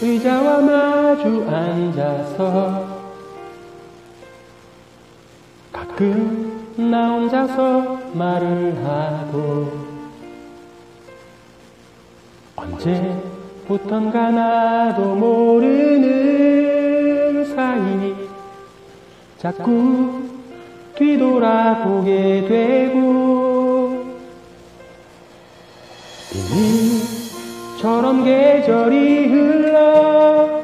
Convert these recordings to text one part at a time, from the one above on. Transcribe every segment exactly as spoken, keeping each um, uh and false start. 의자와 마주 앉아서 가끔 나 혼자서 말을 하고 언제부턴가 나도 모르는 사이 자꾸 뒤돌아보게 되고 비처럼 계절이 흘러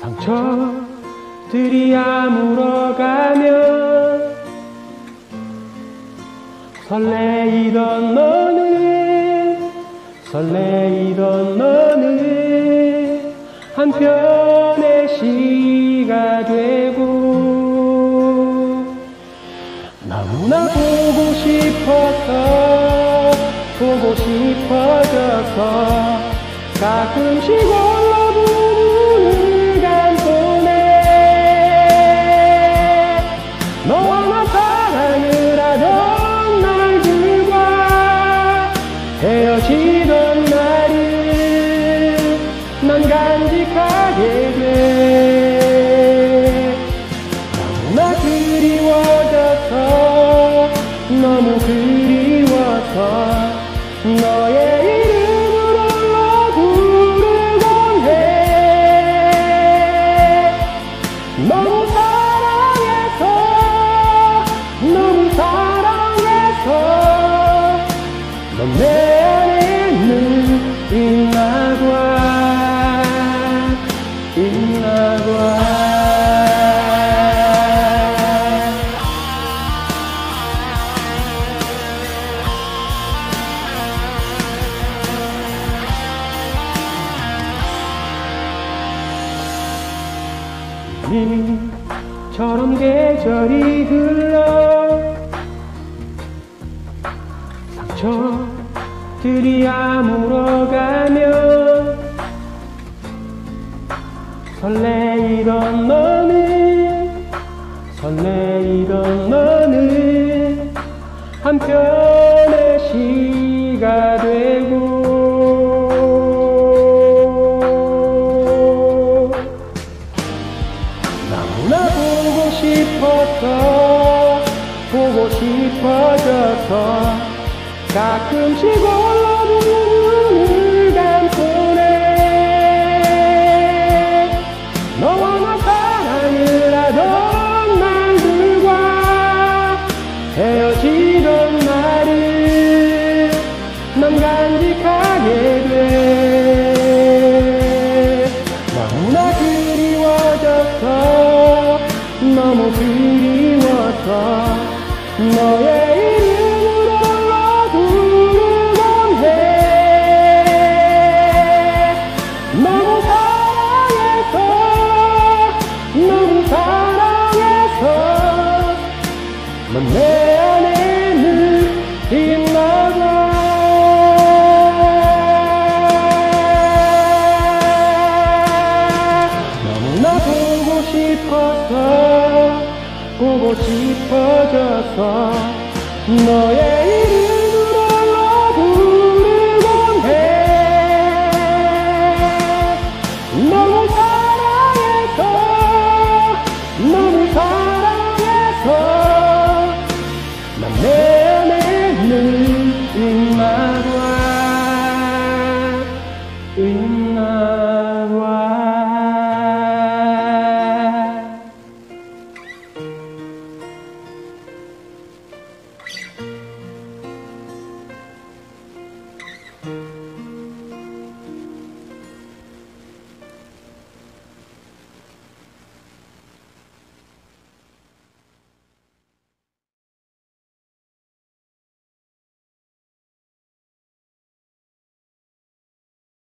상처들이 아물어가며 설레이던 너는 설레이던 너는 한편의 시가 되고 너무나 보고 싶어서 보고 싶어져서 가끔씩 올라보는 눈을 감고네 너와 사랑을 하던 날들과 헤어지던 날을 난 간직하게 돼 너무나 그리워져서 너무 그리워서 너의 이름으로 부르곤 해 너무 사랑해서 너무 사랑해서 넌 내 안에 있는 인나과 인나과 비처럼 계절이 흘러 상처들이 아물어가며 설레이던 너는 설레이던 너는 한편의 시가 되고 보고 싶어져서 가끔씩 올라